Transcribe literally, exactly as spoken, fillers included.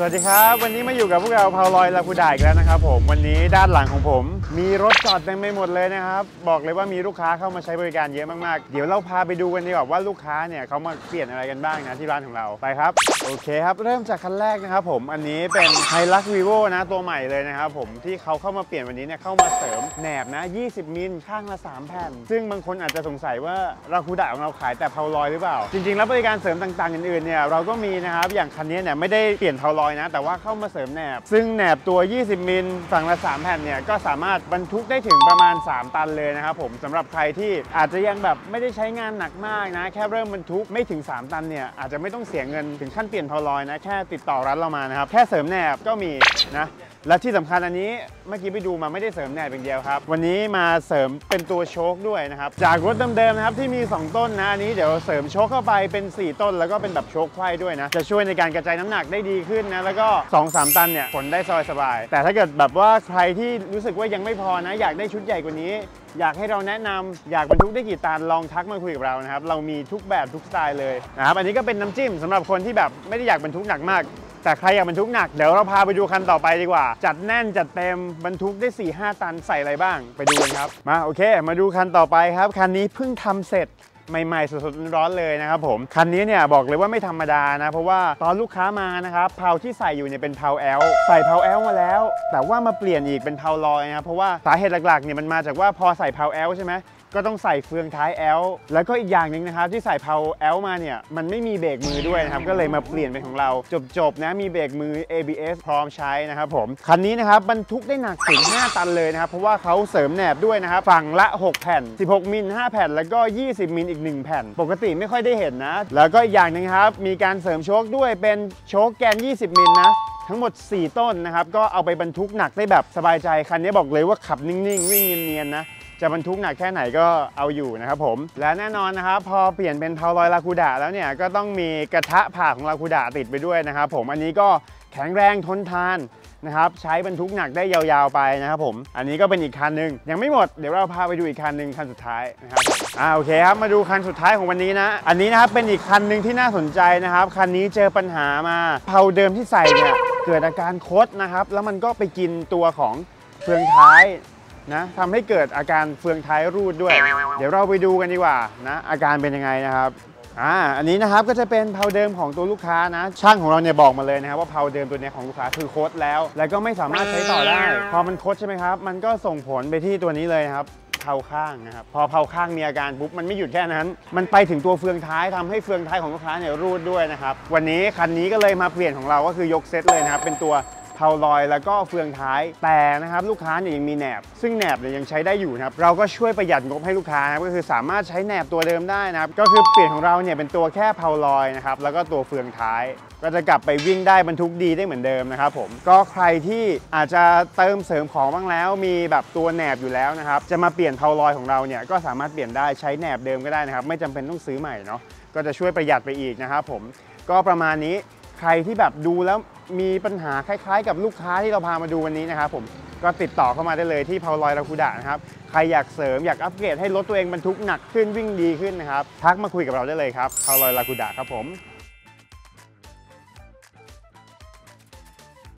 สวัสดีครับวันนี้มาอยู่กับพวกเราพาวลอยลาคูดาอีกแล้วนะครับผมวันนี้ด้านหลังของผมมีรถจอดเต็มไปหมดเลยนะครับบอกเลยว่ามีลูกค้าเข้ามาใช้บริการเยอะมากๆเดี๋ยวเราพาไปดูกันดีกว่าว่าลูกค้าเนี่ยเขามาเปลี่ยนอะไรกันบ้างนะที่ร้านของเราไปครับโอเคครับเริ่มจากคันแรกนะครับผมอันนี้เป็นไฮลักซ์วีโวนะตัวใหม่เลยนะครับผมที่เขาเข้ามาเปลี่ยนวันนี้เนี่ยเข้ามาเสริมแหนบนะยี่สิบมิลข้างละสามแผ่นซึ่งบางคนอาจจะสงสัยว่าลาคูดาของเราขายแต่พาวลอยหรือเปล่าจริงๆแล้วบริการเสริมต่างๆอื่นๆเนี่ยเราก็มีนะครับอย่างคันนี้เนี่ยไม่ได้เปลี่ยนพาวลอยนะแต่ว่าเข้ามาเสริมแหนบซึ่งแหนบตัวยี่สิบมิลฝั่งละสามแผ่นเนี่ยก็สามารถบรรทุกได้ถึงประมาณสามตันเลยนะครับผมสำหรับใครที่อาจจะยังแบบไม่ได้ใช้งานหนักมากนะแค่เริ่มบรรทุกไม่ถึงสามตันเนี่ยอาจจะไม่ต้องเสียเงินถึงขั้นเปลี่ยนพาวลอยนะแค่ติดต่อร้านเรามานะครับแค่เสริมแหนบก็มีนะและที่สำคัญอันนี้เมื่อกี้ไปดูมาไม่ได้เสริมแหนบอย่างเดียวครับวันนี้มาเสริมเป็นตัวโชคด้วยนะครับจากรถเดิมๆนะครับที่มีสองต้นนะอันนี้เดี๋ยวเสริมโชคเข้าไปเป็นสี่ต้นแล้วก็เป็นแบบโชคไขว้ด้วยนะจะช่วยในการกระจายน้ำหนักได้ดีขึ้นนะแล้วก็ สองถึงสาม ตันเนี่ยขนได้สบายๆแต่ถ้าเกิดแบบว่าใครที่รู้สึกว่ายังไม่พอนะอยากได้ชุดใหญ่กว่านี้อยากให้เราแนะนำอยากบรรทุกได้กี่ตันลองทักมาคุยกับเรานะครับเรามีทุกแบบทุกสไตล์เลยนะครับอันนี้ก็เป็นน้ำจิ้มสำหรับคนที่แบบไม่ได้อยากบรรทุกหนักมากแต่ใครอยากบรรทุกหนักเดี๋ยวเราพาไปดูคันต่อไปดีกว่าจัดแน่นจัดเต็มบรรทุกได้ สี่ถึงห้า ตันใส่อะไรบ้างไปดูกันครับมาโอเคมาดูคันต่อไปครับคันนี้เพิ่งทำเสร็จใหม่ๆสดๆร้อนๆเลยนะครับผมคันนี้เนี่ยบอกเลยว่าไม่ธรรมดานะเพราะว่าตอนลูกค้ามานะครับเพลาที่ใส่อยู่เนี่ยเป็นเพลาแอลใส่เพลาแอลมาแล้วแต่ว่ามาเปลี่ยนอีกเป็นเพลาลอยนะเพราะว่าสาเหตุหลักๆเนี่ยมันมาจากว่าพอใส่เพลาแอลใช่ไหมก็ต้องใส่เฟืองท้ายแอลแล้วก็อีกอย่างหนึ่งนะครับที่ใส่เพลาแอลมาเนี่ยมันไม่มีเบรกมือด้วยนะครับก็เลยมาเปลี่ยนเป็นของเราจบๆนะมีเบรกมือ เอ บี เอส พร้อมใช้นะครับผมคันนี้นะครับบรรทุกได้หนักถึงห้าตันเลยนะครับเพราะว่าเขาเสริมแหนบด้วยนะครับฝั่งละหกแผ่นสิบหกมิลห้าแผ่นแล้วก็ยี่สิบมิลอีกหนึ่งแผ่นปกติไม่ค่อยได้เห็นนะแล้วก็อีกอย่างหนึ่งครับมีการเสริมโชคด้วยเป็นโชคแกนยี่สิบมิลนะทั้งหมดสี่ต้นนะครับก็เอาไปบรรทุกหนักได้แบบสบายใจคันนี้บอกเลยว่าขับนิ่งๆวิ่งเนียนๆนะจะบรรทุกหนักแค่ไหนก็เอาอยู่นะครับผมและแน่นอนนะครับพอเปลี่ยนเป็นเพลาลอยลาคูดาแล้วเนี่ยก็ต้องมีกระทะผ่าของลาคูดาติดไปด้วยนะครับผมอันนี้ก็แข็งแรงทนทานนะครับใช้บรรทุกหนักได้ยาวๆไปนะครับผมอันนี้ก็เป็นอีกคันหนึ่งยังไม่หมดเดี๋ยวเราพาไปดูอีกคันหนึ่งคันสุดท้ายนะครับอ่าโอเคครับมาดูคันสุดท้ายของวันนี้นะอันนี้นะครับเป็นอีกคันหนึ่งที่น่าสนใจนะครับคันนี้เจอปัญหามาเพลาเดิมที่ใส่เนี่ยเกิดอาการคดนะครับแล้วมันก็ไปกินตัวของเฟืองท้ายนะทำให้เกิดอาการเฟืองท้ายรูดด้วยเดี๋ยวเราไปดูกันดีกว่านะอาการเป็นยังไงนะครับอ่าอันนี้นะครับก็จะเป็นเพลาเดิมของตัวลูกค้านะช่างของเราเนี่ยบอกมาเลยนะครับว่าเพลาเดิมตัวนี้ของลูกค้าคือโคตรแล้วแล้วก็ไม่สามารถใช้ต่อได้พอมันโคตรใช่ไหมครับมันก็ส่งผลไปที่ตัวนี้เลยครับเพลาข้างนะครับพอเพลาข้างมีอาการปุ๊บมันไม่หยุดแค่นั้นมันไปถึงตัวเฟืองท้ายทำให้เฟืองท้ายของลูกค้าเนี่ยรูดด้วยนะครับวันนี้คันนี้ก็เลยมาเปลี่ยนของเราก็คือยกเซตเลยนะครับเป็นตัวเพลาลอยแล้วก็เฟืองท้ายแต่นะครับลูกค้าเนี่ยยังมีแหนบซึ่งแหนบเนี่ยยังใช้ได้อยู่นะครับเราก็ช่วยประหยัดงบให้ลูกค้านะครับก็คือสามารถใช้แหนบตัวเดิมได้นะครับก็คือเปลี่ยนของเราเนี่ยเป็นตัวแค่เพลาลอยนะครับแล้วก็ตัวเฟืองท้ายก็จะกลับไปวิ่งได้บรรทุกดีได้เหมือนเดิมนะครับผมก็ใครที่อาจจะเติมเสริมของบ้างแล้วมีแบบตัวแหนบอยู่แล้วนะครับจะมาเปลี่ยนเพลาลอยของเราเนี่ยก็สามารถเปลี่ยนได้ใช้แหนบเดิมก็ได้นะครับไม่จำเป็นต้องซื้อใหม่เนาะก็จะช่วยประหยัดไปอีกนะครับผมก็ประมาณนี้ใครที่แบบดูแล้วมีปัญหาคล้ายๆกับลูกค้าที่เราพามาดูวันนี้นะครับผมก็ติดต่อเข้ามาได้เลยที่เพลาลอยลาคูดานะครับใครอยากเสริมอยากอัปเกรดให้รถตัวเองบรรทุกหนักขึ้นวิ่งดีขึ้นนะครับทักมาคุยกับเราได้เลยครับเพลาลอยลาคูดาครับผม